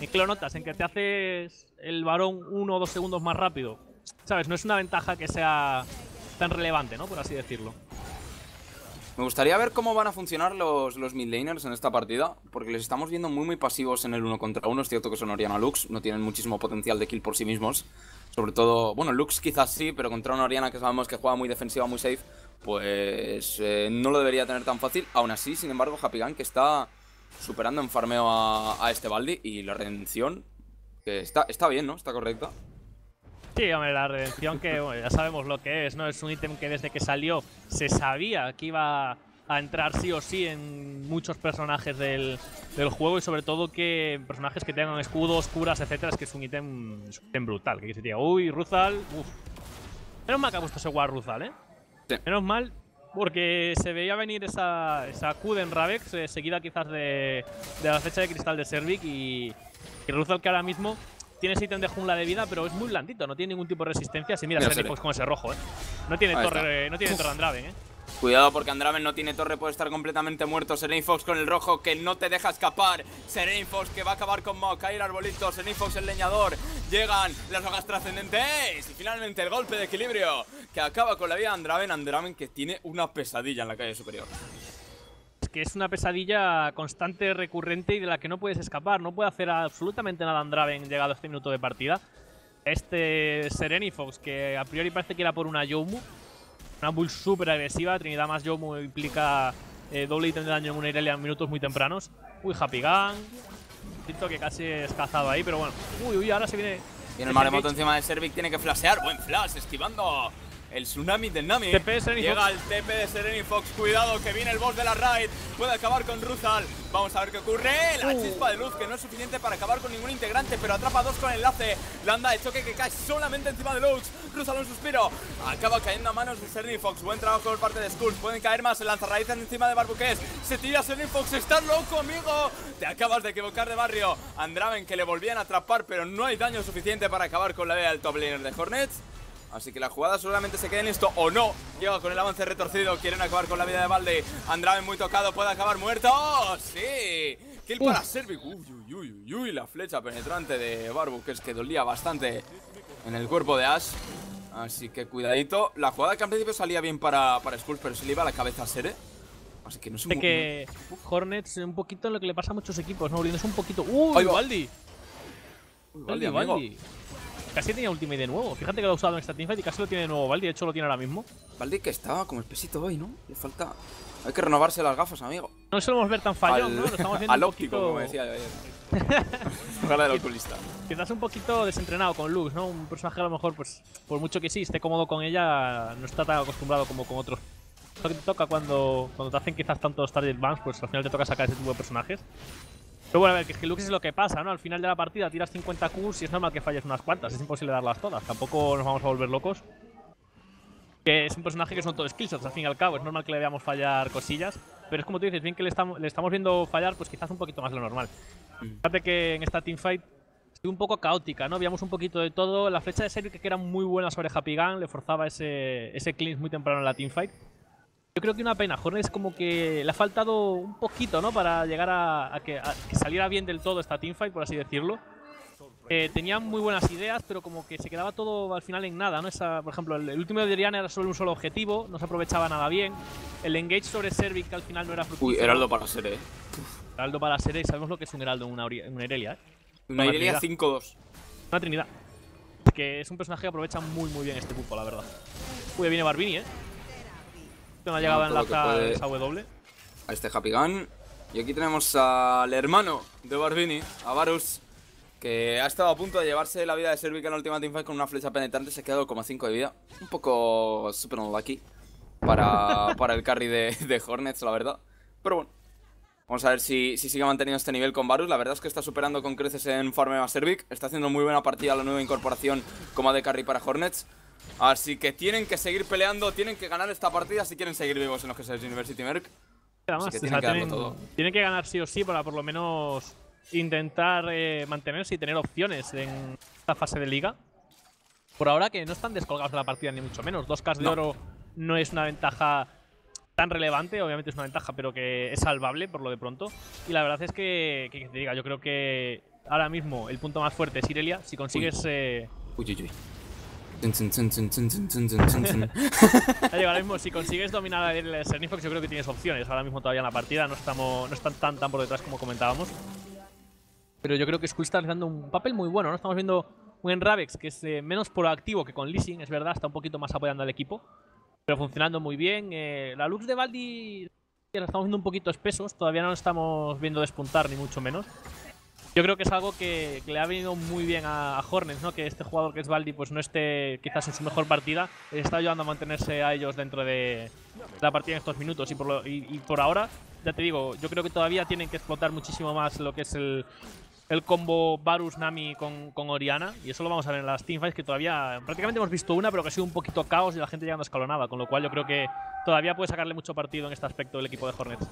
¿En qué lo notas? En que te haces el varón 1 o 2 segundos más rápido. ¿Sabes? No es una ventaja que sea tan relevante, ¿no? Por así decirlo. Me gustaría ver cómo van a funcionar los midlaners en esta partida, porque les estamos viendo muy muy pasivos en el 1 contra 1. Es cierto que son Orianna Lux, no tienen muchísimo potencial de kill por sí mismos. Sobre todo, bueno, Lux quizás sí, pero contra una Orianna que sabemos que juega muy defensiva, muy safe, pues no lo debería tener tan fácil. Aún así, sin embargo, Happy Gun, que está superando en farmeo a este Baldi, y la redención, que está bien, ¿no? Está correcta. Sí, hombre, la redención, que bueno, ya sabemos lo que es, ¿no? Es un ítem que desde que salió se sabía que iba a entrar sí o sí en muchos personajes del juego, y sobre todo que personajes que tengan escudos, curas, etcétera. Es que es un ítem brutal. Que se diga, uy, Ruzal, uff. Menos mal que ha puesto ese guard Ruzal, ¿eh? Sí. Menos mal, porque se veía venir esa Q de Ravex, seguida quizás de la flecha de cristal de Servic, y Ruzal, que ahora mismo... Tiene ese ítem de jungla de vida, pero es muy blandito, no tiene ningún tipo de resistencia. Si mira Xenifox con ese rojo, ¿eh? No tiene torre Andraven, ¿eh? Cuidado, porque Andraven no tiene torre, puede estar completamente muerto. Xenifox con el rojo, que no te deja escapar. Xenifox, que va a acabar con Mog. Caer arbolito, Xenifox el leñador. Llegan las hojas trascendentes. Y finalmente el golpe de equilibrio, que acaba con la vida de Andraven. Andraven, que tiene una pesadilla en la calle superior. Que es una pesadilla constante, recurrente, y de la que no puedes escapar. No puede hacer absolutamente nada Andraven llegado a este minuto de partida. Este Xenifox, que a priori parece que era por una Yomu, una build súper agresiva. Trinidad más Yomu implica doble ítem de daño en una Irelia en minutos muy tempranos. Uy, Happy Gun. Siento que casi es cazado ahí, pero bueno. Uy, ahora se viene... Tiene el maremoto encima de Servic, tiene que flashear. Buen flash, esquivando El tsunami del Nami. Llega al TP de Serenifox. Cuidado que viene el boss de la raid. Puede acabar con Ruzal. Vamos a ver qué ocurre. La chispa de luz que no es suficiente para acabar con ningún integrante, pero atrapa dos con enlace. Landa de choque que cae solamente encima de Lux. Ruzal un suspiro. Acaba cayendo a manos de Serenifox. Buen trabajo por parte de Skull. Pueden caer más. El lanzarraíces encima de Barbuqués. Se tira Serenifox. Estás loco, amigo. Te acabas de equivocar de barrio. Andraven que le volvían a atrapar, pero no hay daño suficiente para acabar con la vida del top laner de Hornets. Así que la jugada solamente se queda en esto o no. Llega con el avance retorcido. Quieren acabar con la vida de Baldi. Andraven muy tocado. Puede acabar muerto. ¡Oh, sí! Kill para Servic. Uy, uy, uy, uy. La flecha penetrante de Barbu, que es que dolía bastante en el cuerpo de Ashe. Así que cuidadito. La jugada que al principio salía bien para Skull, pero se le iba a la cabeza a Sere. Así que no sé. Que Hornets un poquito en lo que le pasa a muchos equipos, ¿no? Es un poquito. ¡Uy, Baldi! ¡Uy, Baldi, Baldi! Casi tenía ultimate de nuevo. Fíjate que lo ha usado en esta teamfight y casi lo tiene de nuevo Baldi. De hecho, lo tiene ahora mismo. Baldi que está como espesito hoy, ¿no? Le falta... Hay que renovarse las gafas, amigo. No solemos ver tan fallón, ¿no? Lo estamos viendo al óptico, poquito... como decía yo ayer. Ojalá del oculista. Quizás un poquito desentrenado con Lux, ¿no? Un personaje a lo mejor, pues, por mucho que sí, esté cómodo con ella, no está tan acostumbrado como con otros. Lo que te toca cuando te hacen quizás tantos target bans, pues al final te toca sacar ese tipo de personajes. Pero bueno, a ver, que es que Lux es lo que pasa, ¿no? Al final de la partida tiras 50 Qs y es normal que falles unas cuantas. Es imposible darlas todas. Tampoco nos vamos a volver locos. Que es un personaje que son todos skillshots, al fin y al cabo. Es normal que le veamos fallar cosillas. Pero es como tú dices, bien que le estamos viendo fallar, pues quizás un poquito más de lo normal. Fíjate que en esta teamfight estuvo un poco caótica, ¿no? Veíamos un poquito de todo. La flecha de Servic, que era muy buena sobre Happy Gun, le forzaba ese cleanse muy temprano en la teamfight. Yo creo que una pena, Hornets como que le ha faltado un poquito, ¿no? Para llegar a que saliera bien del todo esta teamfight, por así decirlo. Tenían muy buenas ideas, pero como que se quedaba todo al final en nada, ¿no? Por ejemplo, el último de Dorian era sobre un solo objetivo, no se aprovechaba nada bien. El engage sobre Servic que al final no era fructífero. Uy, heraldo para Sere. Heraldo para Sere, y sabemos lo que es un heraldo en una Irelia, ¿eh? Una Irelia 5-2. Una Trinidad. Que es un personaje que aprovecha muy, muy bien este cupo, la verdad. Uy, viene Barbini, ¿eh? No ha llegado a enlazar esa W. A este Happy Gun. Y aquí tenemos al hermano de Barbini, a Varus, que ha estado a punto de llevarse la vida de Servic en la última teamfight con una flecha penetrante. Se ha quedado como a 5 de vida. Un poco super unlucky para el carry de Hornets, la verdad. Pero bueno, vamos a ver si sigue manteniendo este nivel con Varus. La verdad es que está superando con creces en farmeo a Servic. Está haciendo muy buena partida la nueva incorporación como de carry para Hornets. Así que tienen que seguir peleando, tienen que ganar esta partida si quieren seguir vivos en los G6 University Merc. Además, así que tienen, o sea, que darlo todo. Tienen que ganar sí o sí para por lo menos intentar mantenerse y tener opciones en esta fase de liga. Por ahora que no están descolgados de la partida ni mucho menos. 2K de oro no es una ventaja tan relevante, obviamente es una ventaja, pero que es salvable por lo de pronto. Y la verdad es que te diga, yo creo que ahora mismo el punto más fuerte es Irelia. Si consigues... Ahora mismo, si consigues dominar el Serenifox, yo creo que tienes opciones. Ahora mismo todavía en la partida no están tan por detrás como comentábamos. Pero yo creo que Skull está realizando un papel muy bueno, ¿no? Estamos viendo un Enravex que es menos proactivo que con Leasing, es verdad. Está un poquito más apoyando al equipo, pero funcionando muy bien. La Lux de Baldi la estamos viendo un poquito espesos. Todavía no lo estamos viendo despuntar, ni mucho menos. Yo creo que es algo que le ha venido muy bien a Hornets, ¿no? Que este jugador que es Baldi pues no esté quizás en su mejor partida, les está ayudando a mantenerse a ellos dentro de la partida en estos minutos. Y por ahora, ya te digo, yo creo que todavía tienen que explotar muchísimo más lo que es el combo Varus-Nami con Orianna. Y eso lo vamos a ver en las teamfights, que todavía prácticamente hemos visto una, pero que ha sido un poquito caos y la gente llegando escalonada. Con lo cual yo creo que todavía puede sacarle mucho partido en este aspecto el equipo de Hornets.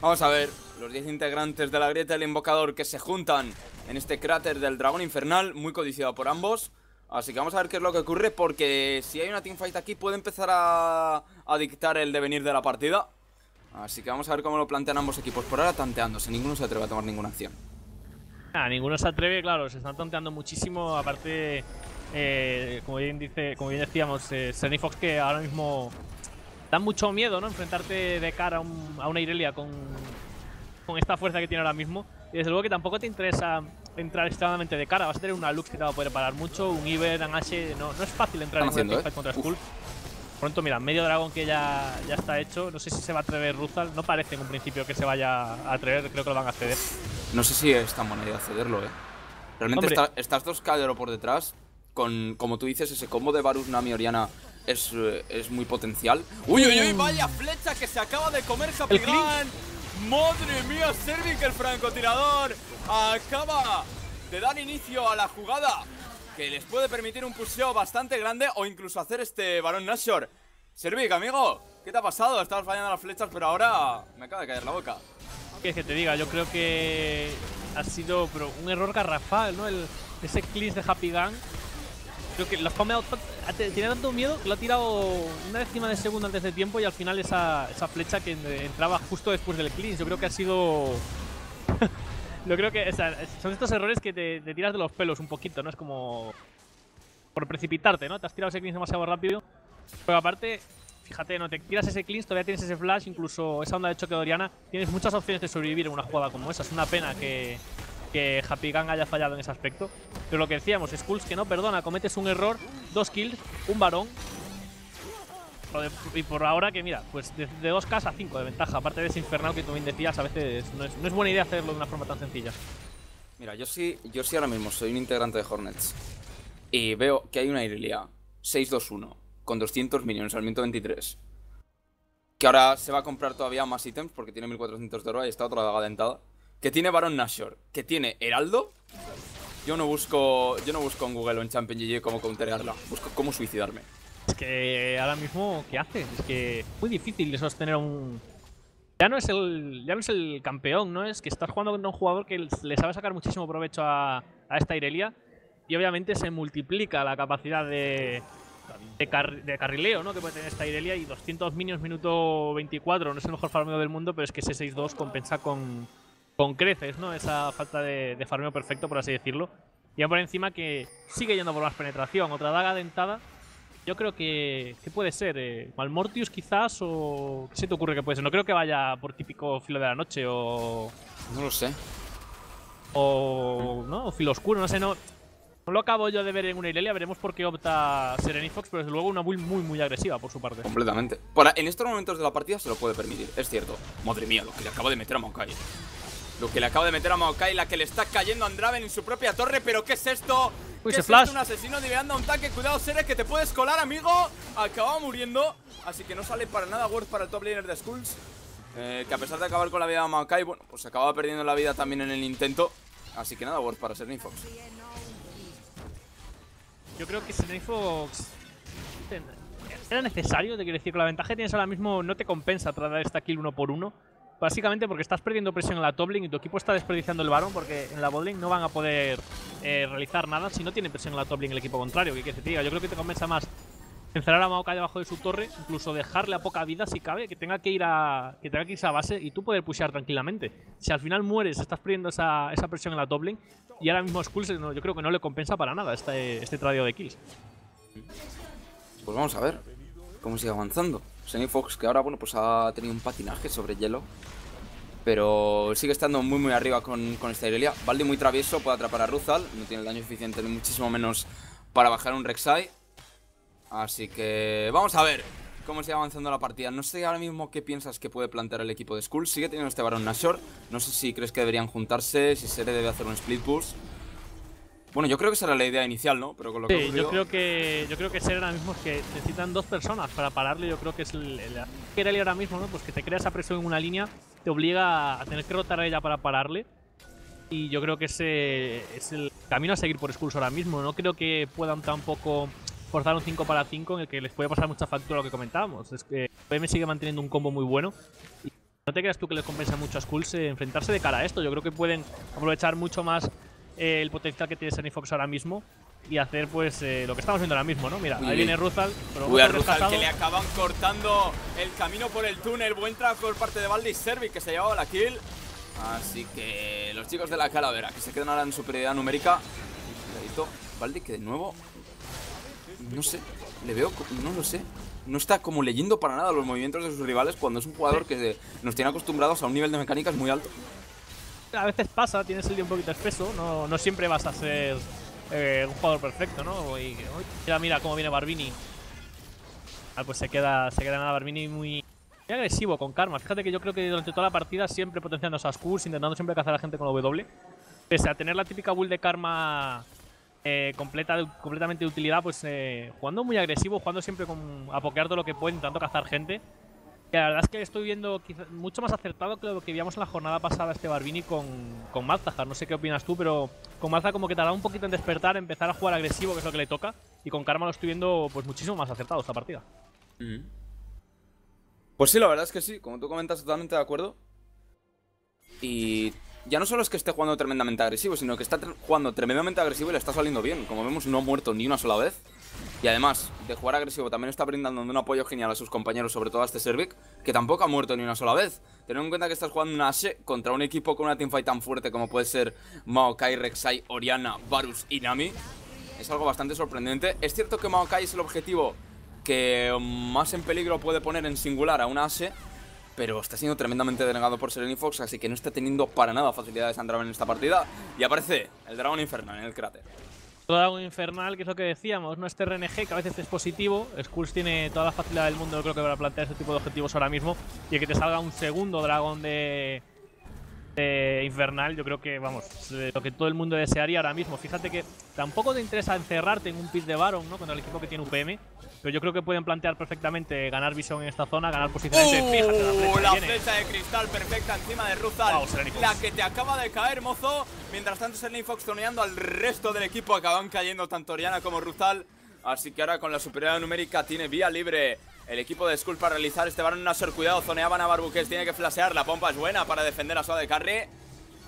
Vamos a ver, los 10 integrantes de la grieta del invocador que se juntan en este cráter del dragón infernal, muy codiciado por ambos. Así que vamos a ver qué es lo que ocurre, porque si hay una teamfight aquí puede empezar a dictar el devenir de la partida. Así que vamos a ver cómo lo plantean ambos equipos. Por ahora tanteándose, ninguno se atreve a tomar ninguna acción. Ninguno se atreve, claro, se están tanteando muchísimo. Aparte, como bien decíamos, Serenifox, que ahora mismo... Da mucho miedo, ¿no? Enfrentarte de cara a una Irelia con esta fuerza que tiene ahora mismo. Y desde luego que tampoco te interesa entrar extremadamente de cara. Vas a tener una Lux que te va a poder parar mucho. Un Iber, un Ashe. No es fácil entrar en una teamfight contra Skull. Pronto, mira, medio dragón que ya está hecho. No sé si se va a atrever Ruzal. No parece en un principio que se vaya a atrever. Creo que lo van a ceder. No sé si es tan buena idea cederlo, ¿eh? Realmente estas 2K de oro por detrás. con, como tú dices, ese combo de Varus, Nami, Orianna es muy potencial. ¡Uy, uy, uy! ¡Vaya flecha que se acaba de comer Happygan! ¡Madre mía, Servic, el francotirador! Acaba de dar inicio a la jugada que les puede permitir un pusheo bastante grande o incluso hacer este Barón Nashor. Servic, amigo, ¿qué te ha pasado? Estabas fallando las flechas, pero ahora me acaba de caer la boca. ¿Qué es que te diga? Yo creo que ha sido un error garrafal, ¿no? Ese cleanse de Happygan. Creo que lo ha spameado, tenía tanto miedo que lo ha tirado una décima de segundo antes de tiempo y al final esa flecha que entraba justo después del cleanse. Yo creo que ha sido... Yo creo que son estos errores que te tiras de los pelos un poquito, ¿no? Es como... por precipitarte, ¿no? Te has tirado ese cleanse demasiado rápido. Pero aparte... Fíjate, no te tiras ese cleanse, todavía tienes ese flash, incluso esa onda de choque de Orianna. Tienes muchas opciones de sobrevivir en una jugada como esa. Es una pena que Happygan haya fallado en ese aspecto. Pero lo que decíamos, Skulls que no perdona, cometes un error, 2 kills, un varón. Y por ahora que mira, pues de 2K a 5 de ventaja. Aparte de ese infernal que tú bien decías, a veces no es buena idea hacerlo de una forma tan sencilla. Mira, yo sí ahora mismo soy un integrante de Hornets y veo que hay una Irelia 6-2-1. Con 200 minions al 123. Que ahora se va a comprar todavía más ítems porque tiene 1400 de oro y está otra daga dentada. Que tiene Barón Nashor, que tiene Heraldo. Yo no busco en Google o en Champion GG cómo counterarla. Busco cómo suicidarme. Es que ahora mismo, ¿qué haces? Es que es muy difícil de sostener a un... Ya no es el campeón, ¿no? Es que estás jugando contra un jugador que le sabe sacar muchísimo provecho a esta Irelia. Y obviamente se multiplica la capacidad de carrileo, ¿no? Que puede tener esta Irelia y 200 minions minuto 24. No es el mejor farmeo del mundo, pero es que ese 6-2 compensa con creces, ¿no? Esa falta de farmeo perfecto, por así decirlo. Y por encima que sigue yendo por más penetración. Otra daga dentada. Yo creo que... ¿Qué puede ser? ¿Malmortius quizás? ¿O qué se te ocurre que puede ser? No creo que vaya por típico filo de la noche o... No lo sé. O... ¿no? O filo oscuro, no sé, no... No lo acabo yo de ver en una Irelia, veremos por qué opta Serenifox, pero desde luego una build muy, muy agresiva por su parte. Completamente. En estos momentos de la partida se lo puede permitir, es cierto. Madre mía, lo que le acaba de meter a Maokai. Lo que le acaba de meter a Maokai, la que le está cayendo a Andraven en su propia torre, pero ¿qué es esto? Uy, ¿qué es flash? Esto? Un asesino diveando un tanque, cuidado Sere, que te puedes colar, amigo. Acaba muriendo, así que no sale para nada worth para el top laner de Skulls. Que a pesar de acabar con la vida de Maokai, bueno, pues acaba perdiendo la vida también en el intento. Así que nada worth para Serenifox. Yo creo que Serenifox era necesario, te quiero decir, con la ventaja que tienes ahora mismo no te compensa tratar esta kill 1 por 1. Básicamente porque estás perdiendo presión en la top lane y tu equipo está desperdiciando el varón porque en la bot lane no van a poder realizar nada si no tienen presión en la top lane el equipo contrario. Que te diga, yo creo que te compensa más encerrar a Maokai debajo de su torre, incluso dejarle a poca vida si cabe, que tenga que irse a base y tú poder pushear tranquilamente. Si al final mueres, estás perdiendo esa presión en la top lane y ahora mismo Skulls yo creo que no le compensa para nada este tradeo de kills. Pues vamos a ver cómo sigue avanzando. Serenifox, que ahora bueno pues ha tenido un patinaje sobre hielo, pero sigue estando muy muy arriba con esta Irelia. Valdi muy travieso, puede atrapar a Ruzal, no tiene el daño suficiente ni muchísimo menos para bajar un Rek'Sai. Así que vamos a ver cómo sigue avanzando la partida. No sé ahora mismo qué piensas que puede plantear el equipo de Skulls. Sigue teniendo este Barón Nashor. No sé si crees que deberían juntarse, si Sere debe hacer un split push. Bueno, yo creo que esa era la idea inicial, ¿no? Pero con lo que ocurrido... yo creo que Sere ahora mismo es que necesitan 2 personas para pararle. Yo creo que es el ahora mismo, ¿no? Pues que te crea esa presión en una línea, te obliga a tener que rotar a ella para pararle. Y yo creo que ese es el camino a seguir por Skulls ahora mismo. No creo que puedan tampoco... forzar un 5 para 5 en el que les puede pasar mucha factura lo que comentábamos. Es que PM sigue manteniendo un combo muy bueno. Y no te creas tú que les compensa mucho a Skulls enfrentarse de cara a esto. Yo creo que pueden aprovechar mucho más el potencial que tiene Serenifox ahora mismo y hacer pues lo que estamos viendo ahora mismo, ¿no? Mira, ahí viene Ruzal. Uy, a Ruzal que le acaban cortando el camino por el túnel. Buen trabajo por parte de Valdi y Servi, que se ha llevado la kill. Así que los chicos de la Calavera que se quedan ahora en superioridad numérica. Cuidadito, Valdi que de nuevo... No sé, le veo, no lo sé. No está como leyendo para nada los movimientos de sus rivales cuando es un jugador que nos tiene acostumbrados a un nivel de mecánicas muy alto. A veces pasa, tienes el día un poquito espeso, no siempre vas a ser un jugador perfecto, ¿no? Y mira cómo viene Barbini. Pues se queda nada Barbini muy agresivo con Karma. Fíjate que yo creo que durante toda la partida siempre potenciando esas Qs, intentando siempre cazar a la gente con la W. Pese a tener la típica build de Karma completamente de utilidad, pues jugando muy agresivo, jugando siempre a pokear todo lo que puede, intentando cazar gente. Y la verdad es que estoy viendo mucho más acertado que lo que vimos en la jornada pasada este Barbini con Malzahar. No sé qué opinas tú, pero con Malzahar como que tardaba un poquito en despertar, empezar a jugar agresivo, que es lo que le toca. Y con Karma lo estoy viendo pues muchísimo más acertado esta partida. Pues sí, la verdad es que sí, como tú comentas, totalmente de acuerdo. Y ya no solo es que esté jugando tremendamente agresivo, sino que está jugando tremendamente agresivo y le está saliendo bien. Como vemos, no ha muerto ni una sola vez. Y además de jugar agresivo, también está brindando un apoyo genial a sus compañeros, sobre todo a este Servic, que tampoco ha muerto ni una sola vez. Teniendo en cuenta que estás jugando una Ashe contra un equipo con una teamfight tan fuerte como puede ser Maokai, Rek'Sai, Orianna, Varus y Nami, es algo bastante sorprendente. Es cierto que Maokai es el objetivo que más en peligro puede poner en singular a una Ashe, pero está siendo tremendamente denegado por Serene Fox, así que no está teniendo para nada facilidades Andraven en esta partida. Y aparece el Dragón Infernal en el cráter. Dragón Infernal, que es lo que decíamos, no es TRNG, que a veces es positivo. Skulls tiene toda la facilidad del mundo, yo creo que para plantear este tipo de objetivos ahora mismo. Y el que te salga un segundo dragón de Infernal, yo creo que, vamos, es lo que todo el mundo desearía ahora mismo. Fíjate que tampoco te interesa encerrarte en un pit de Baron, ¿no?, contra el equipo que tiene UPM. Pero yo creo que pueden plantear perfectamente ganar visión en esta zona, ganar posiciones. Fíjate, la flecha de cristal perfecta encima de Ruzal. Wow, la que te acaba de caer, mozo. Mientras tanto, Serene Fox troneando al resto del equipo. Acaban cayendo tanto Orianna como Ruzal. Así que ahora con la superioridad numérica tiene vía libre el equipo de Skull para realizar este Baron Nashor. Cuidado, zoneaban a Barbuqués, tiene que flashear. La pompa es buena para defender a su de carry.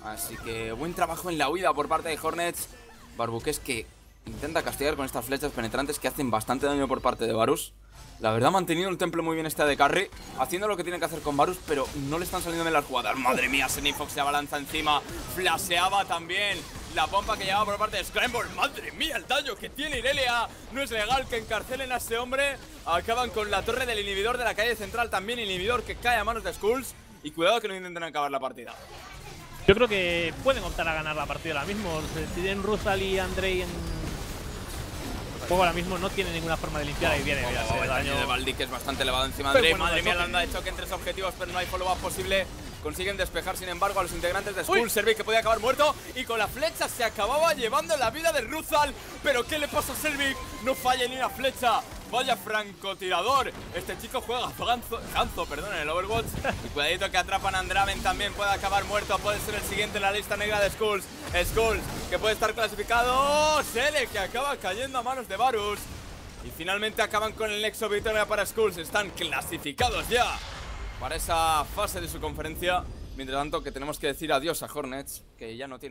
Así que buen trabajo en la huida por parte de Hornets. Barbuqués que intenta castigar con estas flechas penetrantes que hacen bastante daño por parte de Varus. La verdad ha mantenido el temple muy bien este de carry, haciendo lo que tiene que hacer con Varus, pero no le están saliendo bien las jugadas. Madre mía, Serene Fox se abalanza encima, flasheaba también la pompa que llevaba por parte de Scramble. Madre mía, el daño que tiene Irelia. No es legal que encarcelen a este hombre. Acaban con la torre del inhibidor de la calle central, también inhibidor que cae a manos de Skulls. Y cuidado que no intenten acabar la partida. Yo creo que pueden optar a ganar la partida ahora mismo. Tienen Ruzal y Andrei en juego ahora mismo, no tiene ninguna forma de limpiar. Ahí viene el daño de Baldi, que es bastante elevado encima de Andrei. Madre mía, la onda de choque en tres objetivos, pero no hay follow-up posible. Consiguen despejar, sin embargo, a los integrantes de Skull. Servic, que podía acabar muerto, y con la flecha se acababa llevando la vida de Ruzal. Pero ¿qué le pasa a Servic? No falla ni una flecha. Vaya francotirador. Este chico juega Hanzo, perdón, en el Overwatch. Y cuidadito que atrapan a Andraven, también puede acabar muerto. Puede ser el siguiente en la lista negra de Skulls. Skulls, que puede estar clasificado. Sele, que acaba cayendo a manos de Varus. Y finalmente acaban con el nexo victoria para Skulls. Están clasificados ya para esa fase de su conferencia. Mientras tanto, que tenemos que decir adiós a Hornets, que ya no tiene